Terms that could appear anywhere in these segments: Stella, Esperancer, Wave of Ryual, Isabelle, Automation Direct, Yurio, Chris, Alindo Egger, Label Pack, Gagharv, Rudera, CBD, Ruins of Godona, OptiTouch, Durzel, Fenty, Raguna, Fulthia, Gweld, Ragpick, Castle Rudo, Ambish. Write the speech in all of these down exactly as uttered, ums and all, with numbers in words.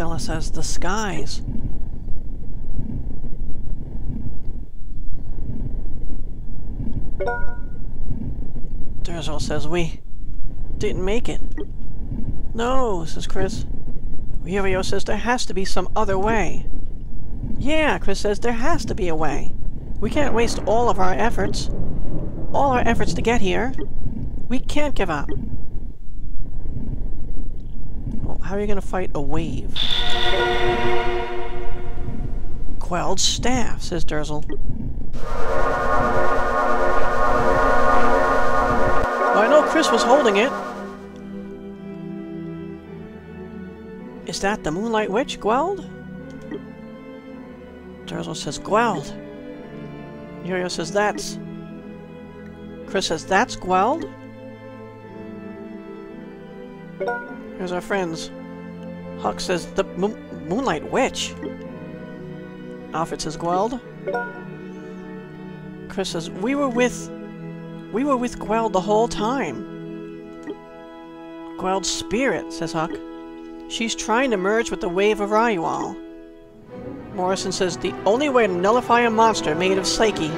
Stella says the skies. Durzel says we didn't make it. No, says Chris. Yurio says there has to be some other way. Yeah, Chris says there has to be a way. We can't waste all of our efforts. All our efforts to get here. We can't give up. Well, how are you going to fight a wave? Quelled staff, says Durzel. Well, I know Chris was holding it. Is that the Moonlight Witch, Gweld? Durzel says, Gweld. Yurio says, that's... Chris says, that's Gweld? Here's our friends. Huck says, the mo Moonlight Witch. Alfred says, Gweld. Chris says, we were with... We were with Gweld the whole time. Gweld's spirit, says Huck. She's trying to merge with the Wave of Ryual. Morrison says the only way to nullify a monster made of Psyche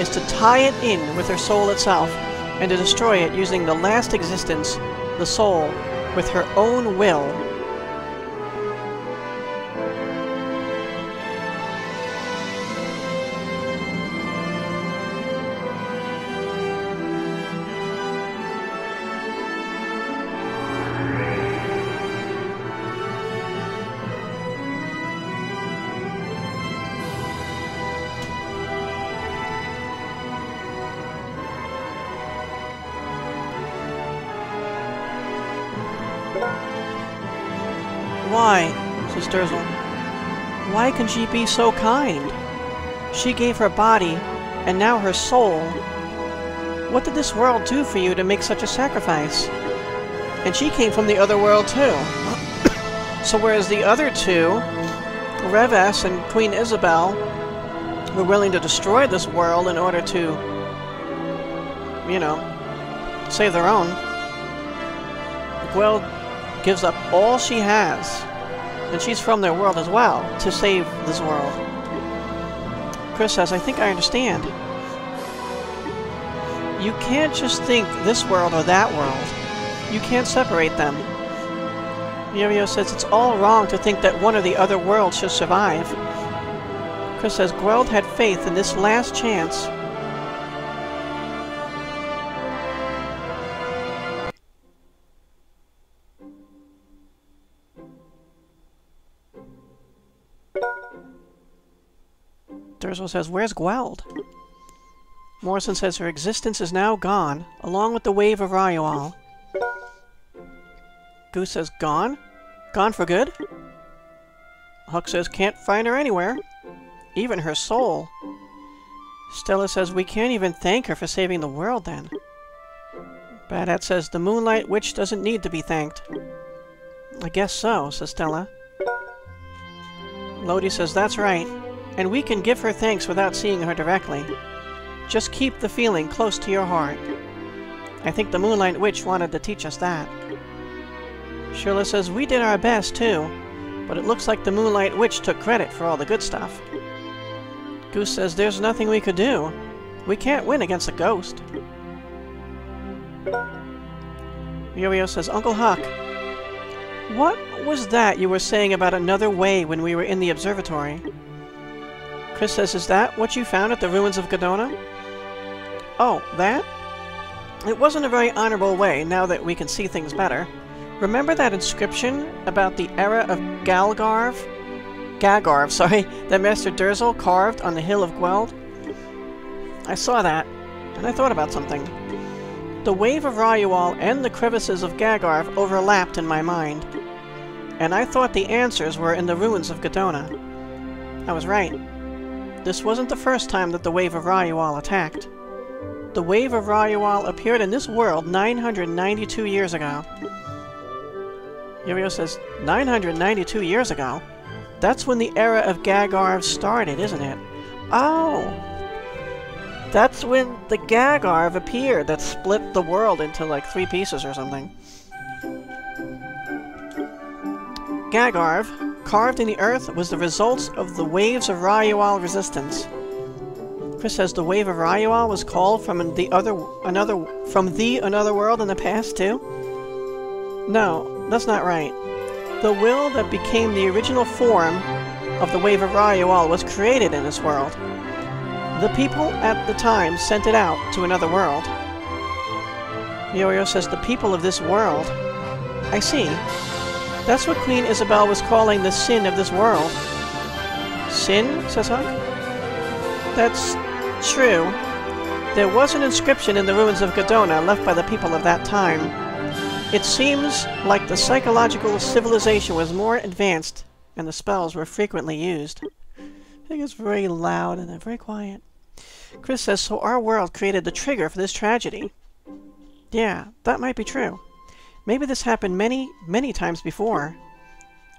is to tie it in with her soul itself and to destroy it using the last existence, the soul, with her own will. Why, says Durzel, why can she be so kind? She gave her body, and now her soul. What did this world do for you to make such a sacrifice? And she came from the other world, too. So whereas the other two, Reves and Queen Isabel, were willing to destroy this world in order to, you know, save their own, well, gives up all she has, and she's from their world as well, to save this world. Chris says, I think I understand. You can't just think this world or that world. You can't separate them. Yurio says, it's all wrong to think that one or the other world should survive. Chris says, Gweld had faith in this last chance. Durzel says, where's Gweld? Morrison says her existence is now gone, along with the Wave of Ryual. Goose says, gone? Gone for good? Huck says, can't find her anywhere. Even her soul. Stella says, we can't even thank her for saving the world then. Badat says, the Moonlight Witch doesn't need to be thanked. I guess so, says Stella. Lodi says, that's right. And we can give her thanks without seeing her directly. Just keep the feeling close to your heart. I think the Moonlight Witch wanted to teach us that. Shirla says, we did our best too, but it looks like the Moonlight Witch took credit for all the good stuff. Goose says, there's nothing we could do. We can't win against a ghost. Yurio says, Uncle Huck, what was that you were saying about another way when we were in the observatory? Chris says, is that what you found at the Ruins of Godona? Oh, that? It wasn't a very honorable way, now that we can see things better. Remember that inscription about the era of Gagharv? Gagharv, sorry, that Master Durzel carved on the hill of Gweld? I saw that, and I thought about something. The Wave of Ryual and the crevices of Gagharv overlapped in my mind, and I thought the answers were in the Ruins of Godona. I was right. This wasn't the first time that the Wave of Ryual attacked. The Wave of Ryual appeared in this world nine hundred ninety-two years ago. Yurio says, nine hundred ninety-two years ago? That's when the era of Gagharv started, isn't it? Oh! That's when the Gagharv appeared that split the world into like three pieces or something. Gagharv, carved in the earth, was the result of the waves of Ryual resistance. Chris says the wave of Ryual was called from the other another from the another world in the past too. No, that's not right. The will that became the original form of the wave of Ryual was created in this world. The people at the time sent it out to another world. Yoyo says the people of this world. I see. That's what Queen Isabel was calling the sin of this world. Sin, says Huck? That's true. There was an inscription in the ruins of Godona left by the people of that time. It seems like the psychological civilization was more advanced, and the spells were frequently used. I think it's very loud and very quiet. Chris says, so our world created the trigger for this tragedy. Yeah, that might be true. Maybe this happened many, many times before.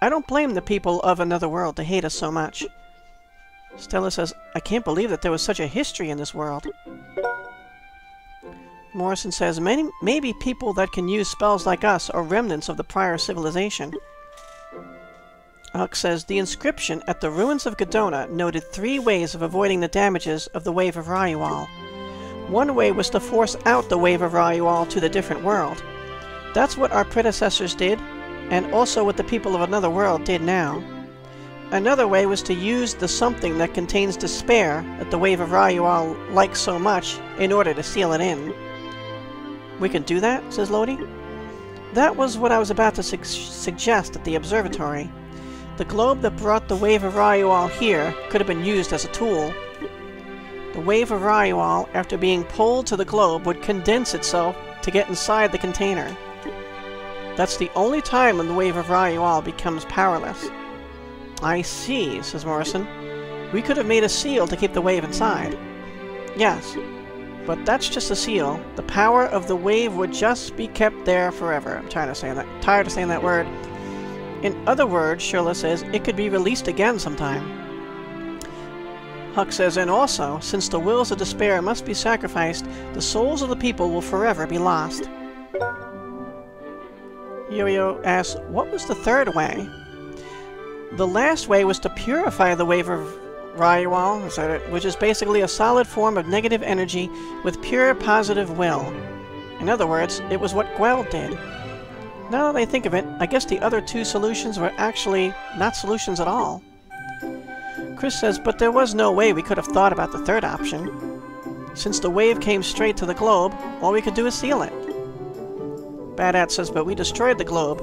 I don't blame the people of another world to hate us so much. Stella says, I can't believe that there was such a history in this world. Morrison says, many, maybe people that can use spells like us are remnants of the prior civilization. Huck says, the inscription at the ruins of Godona noted three ways of avoiding the damages of the wave of Ryual. One way was to force out the wave of Ryual to the different world. That's what our predecessors did, and also what the people of another world did now. Another way was to use the something that contains despair that the wave of Ryual likes so much in order to seal it in. We can do that, says Lodi. That was what I was about to su suggest at the observatory. The globe that brought the wave of Ryual here could have been used as a tool. The wave of Ryual, after being pulled to the globe, would condense itself to get inside the container. That's the only time when the wave of Ryual becomes powerless. I see, says Morrison. We could have made a seal to keep the wave inside. Yes, but that's just a seal. The power of the wave would just be kept there forever. I'm tired of saying that, tired of saying that word. In other words, Shirla says, it could be released again sometime. Huck says, and also, since the wills of despair must be sacrificed, the souls of the people will forever be lost. Yo-Yo asks, what was the third way? The last way was to purify the wave of Ryual, is that it? Which is basically a solid form of negative energy with pure positive will. In other words, it was what Gwel did. Now that I think of it, I guess the other two solutions were actually not solutions at all. Chris says, but there was no way we could have thought about the third option. Since the wave came straight to the globe, all we could do is seal it. Badat says, but we destroyed the globe.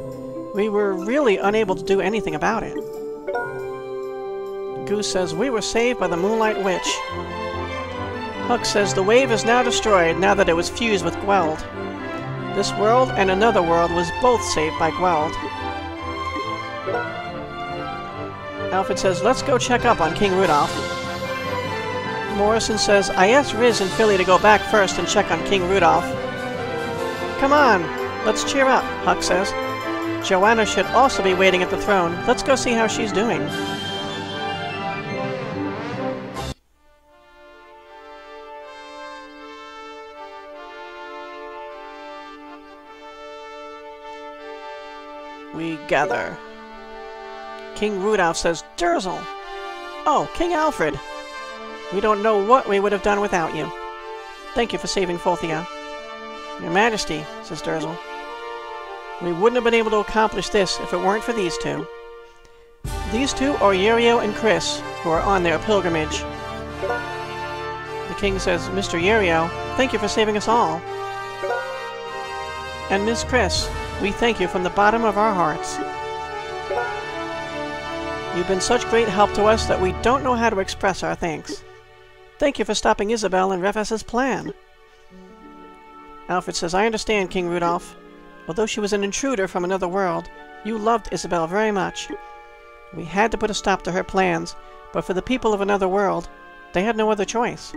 We were really unable to do anything about it. Goose says, we were saved by the Moonlight Witch. Huck says, the wave is now destroyed now that it was fused with Gweld. This world and another world was both saved by Gweld. Alfred says, let's go check up on King Rudolph. Morrison says, I asked Riz and Philly to go back first and check on King Rudolph. Come on, let's cheer up, Huck says. Joanna should also be waiting at the throne. Let's go see how she's doing. We gather. King Rudolph says, Durzel! Oh, King Alfred! We don't know what we would have done without you. Thank you for saving Fulthia. Your Majesty, says Durzel. We wouldn't have been able to accomplish this if it weren't for these two. These two are Yorio and Chris, who are on their pilgrimage. The king says, Mister Yorio, thank you for saving us all. And Miss Chris, we thank you from the bottom of our hearts. You've been such great help to us that we don't know how to express our thanks. Thank you for stopping Isabel and Refus's plan. Alfred says, I understand, King Rudolph. Although she was an intruder from another world, you loved Isabel very much. We had to put a stop to her plans, but for the people of another world, they had no other choice.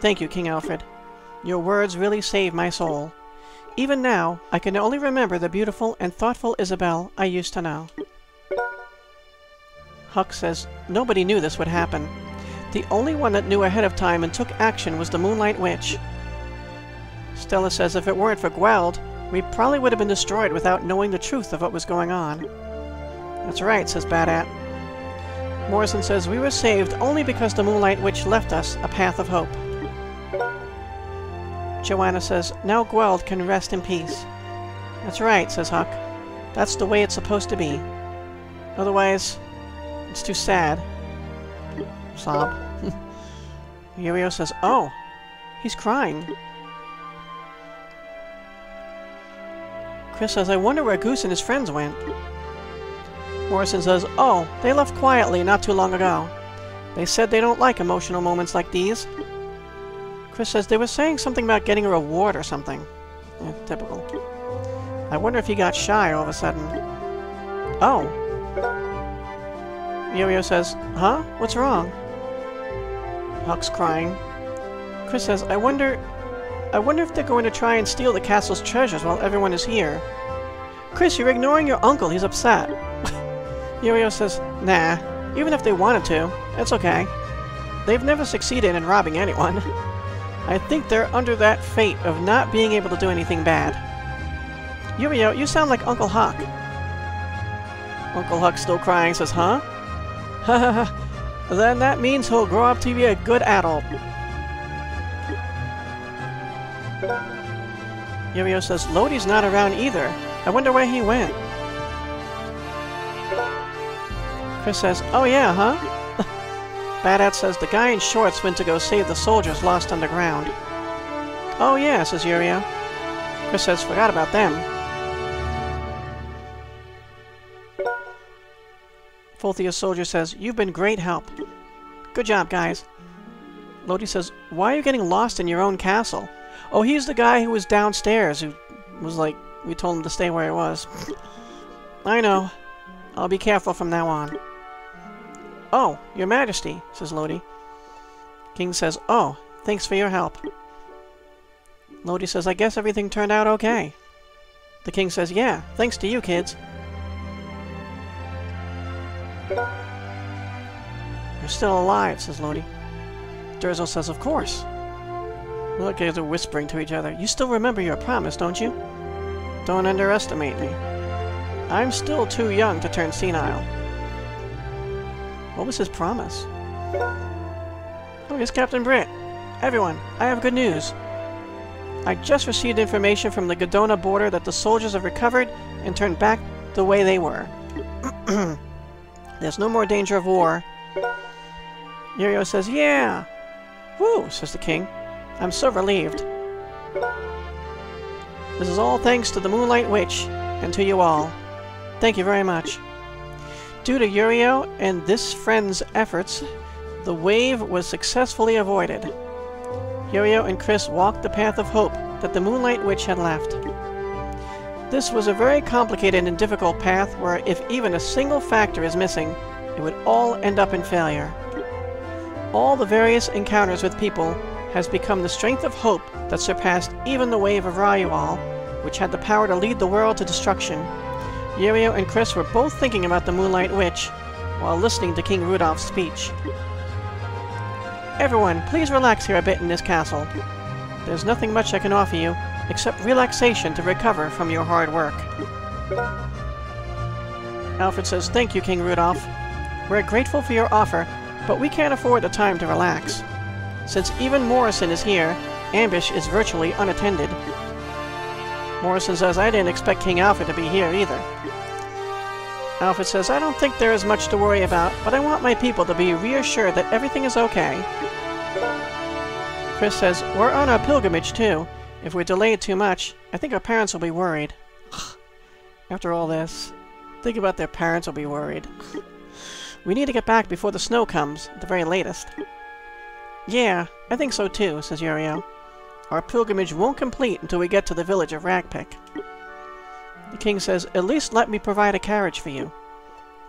Thank you, King Alfred. Your words really saved my soul. Even now, I can only remember the beautiful and thoughtful Isabel I used to know. Huck says, nobody knew this would happen. The only one that knew ahead of time and took action was the Moonlight Witch. Stella says, if it weren't for Gweld, we probably would have been destroyed without knowing the truth of what was going on. That's right, says Badat. Morrison says, we were saved only because the Moonlight Witch left us a path of hope. Joanna says, now Gweld can rest in peace. That's right, says Huck. That's the way it's supposed to be. Otherwise, it's too sad. Sob. Yurio says, oh, he's crying. Chris says, I wonder where Goose and his friends went. Morrison says, oh, they left quietly not too long ago. They said they don't like emotional moments like these. Chris says, they were saying something about getting a reward or something. Eh, typical. I wonder if he got shy all of a sudden. Oh. Yo-Yo says, huh? What's wrong? Huck's crying. Chris says, I wonder... I wonder if they're going to try and steal the castle's treasures while everyone is here. Chris, you're ignoring your uncle. He's upset. Yo-Yo says, nah. Even if they wanted to, it's okay. They've never succeeded in robbing anyone. I think they're under that fate of not being able to do anything bad. Yo-Yo, you sound like Uncle Huck. Uncle Huck, still crying, says, huh? Ha ha ha. Then that means he'll grow up to be a good adult. Yo-Yo says, Lodi's not around either. I wonder where he went. Chris says, oh yeah, huh? Badat says, the guy in shorts went to go save the soldiers lost underground. Oh yeah, says Yurio. Chris says, forgot about them. Fulthia's soldier says, you've been great help. Good job, guys. Lodi says, why are you getting lost in your own castle? Oh, he's the guy who was downstairs, who was like, we told him to stay where he was. I know. I'll be careful from now on. Oh, Your Majesty, says Lodi. King says, oh, thanks for your help. Lodi says, I guess everything turned out okay. The king says, yeah, thanks to you, kids. You're still alive, says Lodi. Durzo says, of course. The kids are whispering to each other. You still remember your promise, don't you? Don't underestimate me. I'm still too young to turn senile. What was his promise? Oh, it's Captain Britt. Everyone, I have good news. I just received information from the Godona border that the soldiers have recovered and turned back the way they were. There's no more danger of war. Yurio says, yeah! Woo, says the king. I'm so relieved. This is all thanks to the Moonlight Witch, and to you all. Thank you very much. Due to Yurio and this friend's efforts, the wave was successfully avoided. Yurio and Chris walked the path of hope that the Moonlight Witch had left. This was a very complicated and difficult path where if even a single factor is missing, it would all end up in failure. All the various encounters with people has become the strength of hope that surpassed even the wave of Ryual, which had the power to lead the world to destruction. Yurio and Chris were both thinking about the Moonlight Witch while listening to King Rudolph's speech. Everyone, please relax here a bit in this castle. There's nothing much I can offer you except relaxation to recover from your hard work. Alfred says, thank you, King Rudolph. We're grateful for your offer, but we can't afford the time to relax. Since even Morrison is here, Ambish is virtually unattended. Morrison says, I didn't expect King Alfred to be here either. Alfred says, I don't think there is much to worry about, but I want my people to be reassured that everything is okay. Chris says, we're on our pilgrimage too. If we're delayed too much, I think our parents will be worried. After all this, think about their parents will be worried. We need to get back before the snow comes, at the very latest. Yeah, I think so too, says Yurio. Our pilgrimage won't complete until we get to the village of Ragpick. The king says, at least let me provide a carriage for you.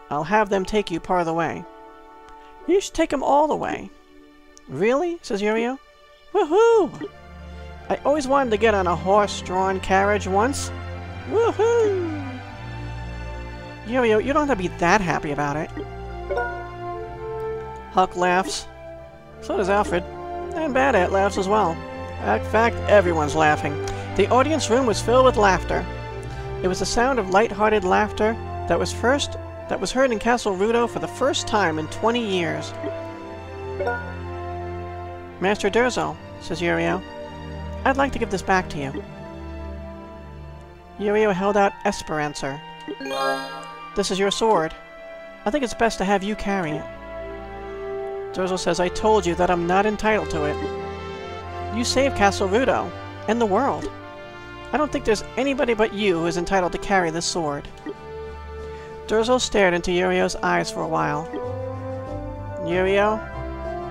I'll have them take you part of the way. You should take them all the way. Really? Says Yurio. Woohoo! I always wanted to get on a horse-drawn carriage once. Woohoo! Yurio, you don't have to be that happy about it. Huck laughs. So does Alfred. And Badat laughs as well. In fact, everyone's laughing. The audience room was filled with laughter. It was the sound of light-hearted laughter that was first that was heard in Castle Rudo for the first time in twenty years. Master Durzo, says Yurio, I'd like to give this back to you. Yurio held out Esperancer. This is your sword. I think it's best to have you carry it. Durzo says, I told you that I'm not entitled to it. You saved Castle Rudo, and the world. I don't think there's anybody but you who is entitled to carry this sword. Durzo stared into Yurio's eyes for a while. Yurio,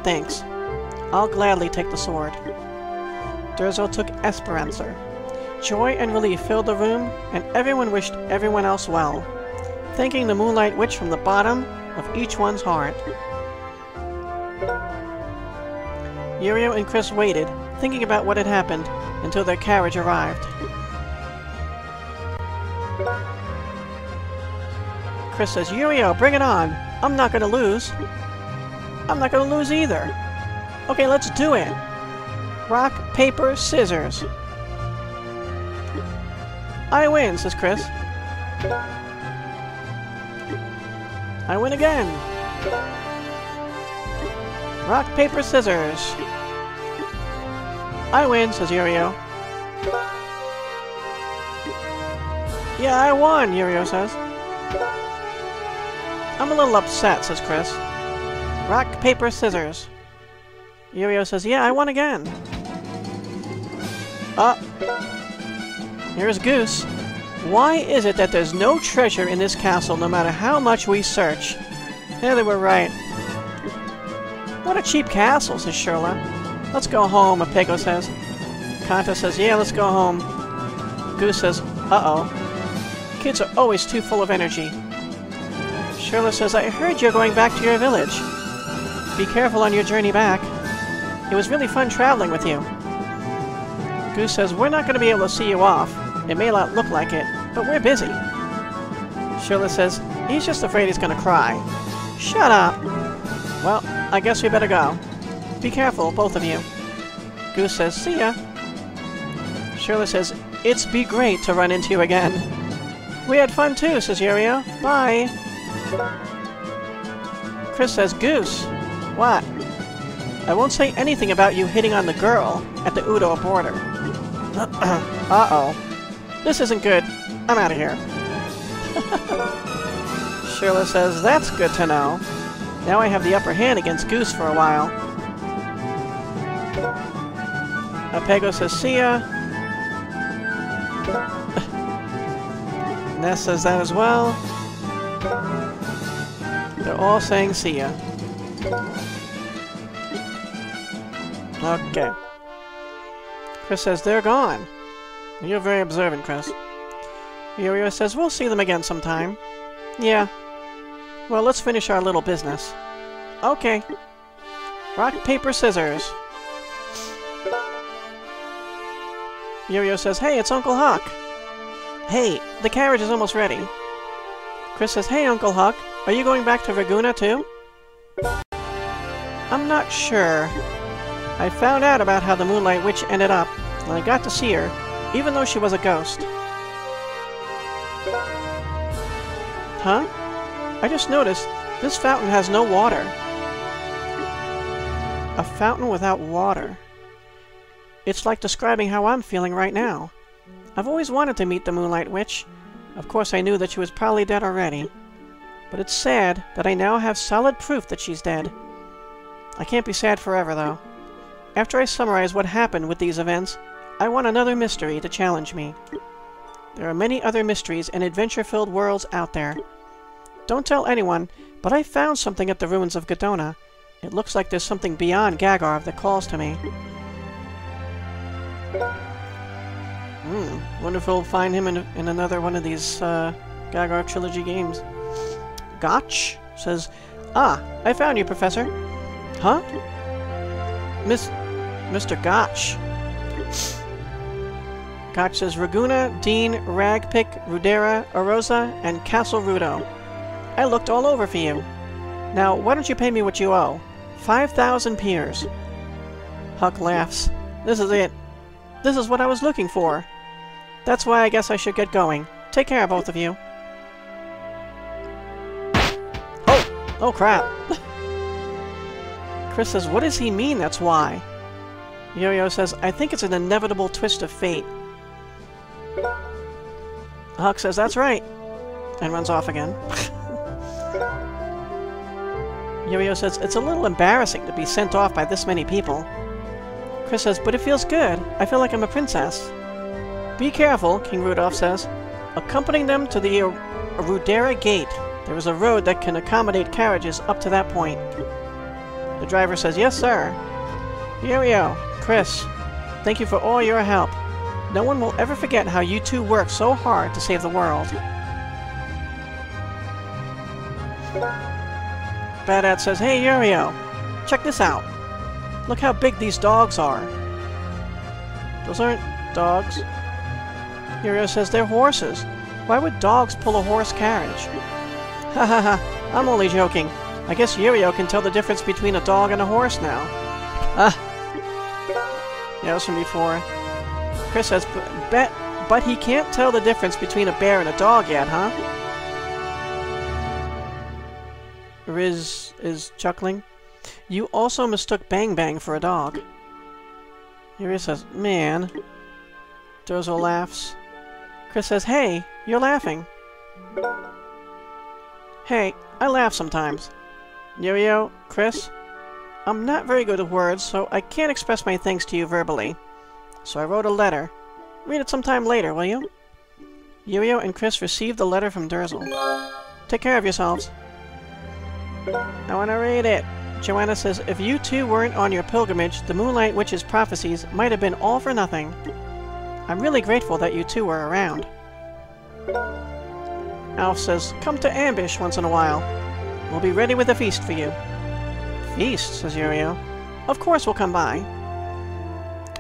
thanks. I'll gladly take the sword. Durzo took Esperancer. Joy and relief filled the room, and everyone wished everyone else well, thanking the Moonlight Witch from the bottom of each one's heart. Yurio and Chris waited, thinking about what had happened, until their carriage arrived. Chris says, Yurio, bring it on! I'm not gonna lose! I'm not gonna lose either! Okay, let's do it! Rock, paper, scissors! I win, says Chris. I win again! Rock, paper, scissors! I win, says Yurio. Yeah, I won, Yurio says. I'm a little upset, says Chris. Rock, paper, scissors. Yurio says, yeah, I won again. Uh, here's Goose. Why is it that there's no treasure in this castle no matter how much we search? Yeah, they were right. What a cheap castle, says Sherlock. Let's go home, Apego says. Kanta says, yeah, let's go home. Goose says, uh-oh. Kids are always too full of energy. Sherlock says, I heard you're going back to your village. Be careful on your journey back. It was really fun traveling with you. Goose says, we're not going to be able to see you off. It may not look like it, but we're busy. Sherlock says, he's just afraid he's going to cry. Shut up! Well, I guess we better go. Be careful, both of you. Goose says, see ya. Sherlock says, it's be great to run into you again. We had fun too, says Yurio. Bye. Chris says, Goose, what? I won't say anything about you hitting on the girl at the Udo border. Uh-oh. This isn't good. I'm out of here. Sherlock says, that's good to know. Now I have the upper hand against Goose for a while. Apego says, see ya. Ness says that as well. They're all saying, see ya. Okay. Chris says, they're gone. You're very observant, Chris. Yurio says, we'll see them again sometime. Yeah. Well, let's finish our little business. Okay. Rock, paper, scissors. Yurio says, hey, it's Uncle Huck. Hey, the carriage is almost ready. Chris says, hey, Uncle Huck, are you going back to Raguna too? I'm not sure. I found out about how the Moonlight Witch ended up, and I got to see her, even though she was a ghost. Huh? I just noticed this fountain has no water. A fountain without water. It's like describing how I'm feeling right now. I've always wanted to meet the Moonlight Witch. Of course, I knew that she was probably dead already. But it's sad that I now have solid proof that she's dead. I can't be sad forever, though. After I summarize what happened with these events, I want another mystery to challenge me. There are many other mysteries and adventure-filled worlds out there. Don't tell anyone, but I found something at the ruins of Godona. It looks like there's something beyond Gagharv that calls to me. Hmm, wonder if we'll find him in, in another one of these uh, Gagharv Trilogy games. Gotch says, ah, I found you, Professor. Huh? Miss... Mister Gotch. Gotch says, Raguna, Dean, Ragpick, Rudera, Orosa, and Castle Rudo. I looked all over for you. Now, why don't you pay me what you owe? five thousand peers. Huck laughs. This is it. This is what I was looking for. That's why I guess I should get going. Take care, both of you. Oh crap. Chris says, what does he mean? That's why. Yo-Yo says, I think it's an inevitable twist of fate. Huck says, that's right. And runs off again. Yo-Yo says, it's a little embarrassing to be sent off by this many people. Chris says, but it feels good. I feel like I'm a princess. Be careful, King Rudolph says. Accompanying them to the Rudera Gate. There is a road that can accommodate carriages up to that point. The driver says, yes, sir. Yo-Yo, Chris, thank you for all your help. No one will ever forget how you two worked so hard to save the world. Badat says, hey, Yo-Yo, check this out. Look how big these dogs are. Those aren't dogs. Yo-Yo says, they're horses. Why would dogs pull a horse carriage? Ha ha ha, I'm only joking. I guess Yo-Yo can tell the difference between a dog and a horse now. Ah. Yeah, that was from before. Chris says, but, but he can't tell the difference between a bear and a dog yet, huh? Riz is chuckling. You also mistook Bang Bang for a dog. Riz says, man. Dozo laughs. Chris says, hey, you're laughing. Hey, I laugh sometimes. Yo-Yo, Chris, I'm not very good at words, so I can't express my thanks to you verbally. So I wrote a letter. Read it sometime later, will you? Yo-Yo and Chris received the letter from Durzel. Take care of yourselves. I want to read it. Joanna says, if you two weren't on your pilgrimage, the Moonlight Witch's prophecies might have been all for nothing. I'm really grateful that you two were around. Alf says, come to Ambish once in a while. We'll be ready with a feast for you. Feast, says Yo-Yo. Of course we'll come by.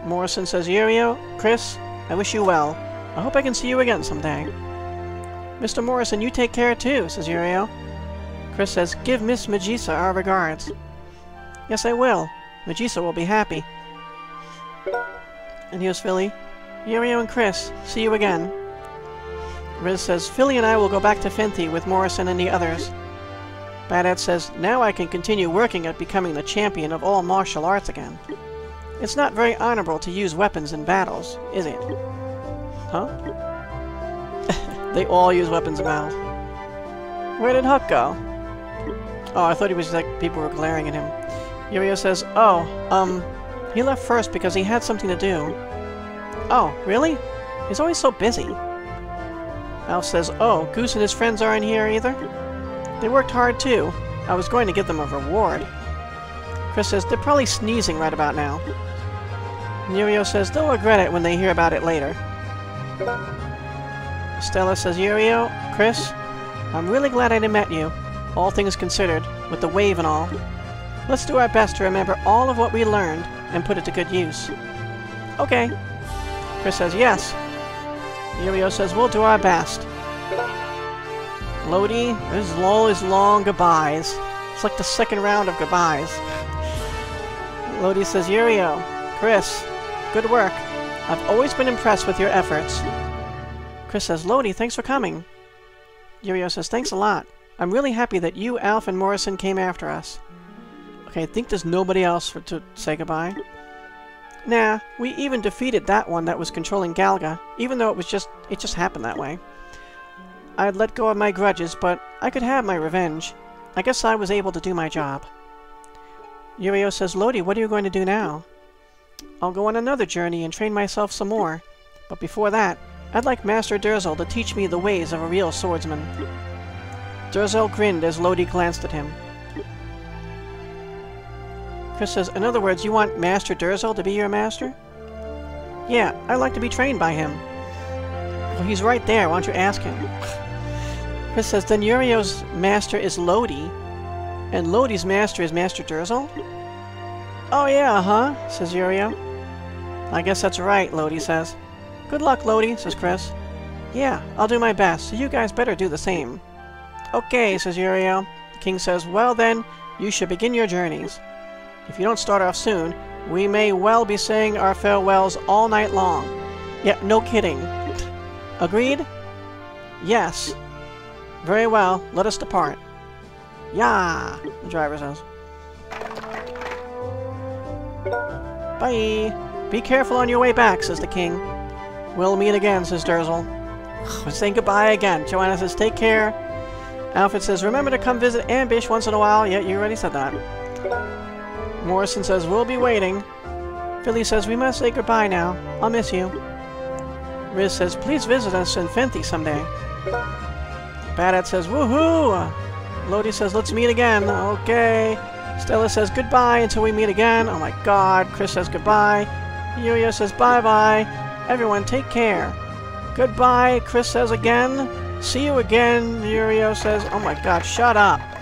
Morrison says, Yo-Yo, Chris, I wish you well. I hope I can see you again someday. Mister Morrison, you take care too, says Yo-Yo. Chris says, give Miss Magisa our regards. Yes, I will. Magisa will be happy. And here's Philly. Yo-Yo and Chris, see you again. Riz says, Philly and I will go back to Fenty with Morrison and the others. Badat says, now I can continue working at becoming the champion of all martial arts again. It's not very honorable to use weapons in battles, is it? Huh? They all use weapons in battles. Where did Huck go? Oh, I thought he was like people were glaring at him. Yo-Yo says, oh, um, he left first because he had something to do. Oh, really? He's always so busy. Alf says, oh, Goose and his friends aren't here either? They worked hard too. I was going to give them a reward. Chris says, they're probably sneezing right about now. Yo-Yo says, they'll regret it when they hear about it later. Stella says, Yo-Yo, Chris, I'm really glad I met you, all things considered, with the wave and all. Let's do our best to remember all of what we learned and put it to good use. Okay. Chris says, yes. Yo-Yo says, we'll do our best. Lodi, there's always long goodbyes. It's like the second round of goodbyes. Lodi says, Yo-Yo, Chris, good work. I've always been impressed with your efforts. Chris says, Lodi, thanks for coming. Yo-Yo says, thanks a lot. I'm really happy that you, Alf, and Morrison came after us. Okay, I think there's nobody else for to say goodbye. Nah, we even defeated that one that was controlling Galga, even though it was just it just happened that way. I'd let go of my grudges, but I could have my revenge. I guess I was able to do my job. Yo-Yo says, Lodi, what are you going to do now? I'll go on another journey and train myself some more. But before that, I'd like Master Durzel to teach me the ways of a real swordsman. Durzel grinned as Lodi glanced at him. Chris says, in other words, you want Master Durzel to be your master? Yeah, I'd like to be trained by him. Well, he's right there, why don't you ask him? Chris says, then Yo-Yo's master is Lodi, and Lodi's master is Master Durzel? Oh yeah, huh, says Yo-Yo. I guess that's right, Lodi says. Good luck, Lodi, says Chris. Yeah, I'll do my best, so you guys better do the same. Okay, says Yo-Yo. The king says, well then, you should begin your journeys. If you don't start off soon, we may well be saying our farewells all night long. Yeah, no kidding. Agreed? Yes. Very well, let us depart. Yeah! The driver's house. Bye! Be careful on your way back, says the king. We'll meet again, says Durzel. We're saying goodbye again. Joanna says, take care. Alfred says, remember to come visit Ambish once in a while. Yeah, you already said that. Morrison says, we'll be waiting. Philly says, we must say goodbye now. I'll miss you. Riz says, please visit us in Fenty someday. Badat says, woohoo! Lodi says, let's meet again. Okay. Stella says, goodbye until we meet again. Oh my god. Chris says, goodbye. Yuya says, bye-bye. Everyone, take care. Goodbye, Chris says again. See you again, Yurio says. Oh my god, shut up.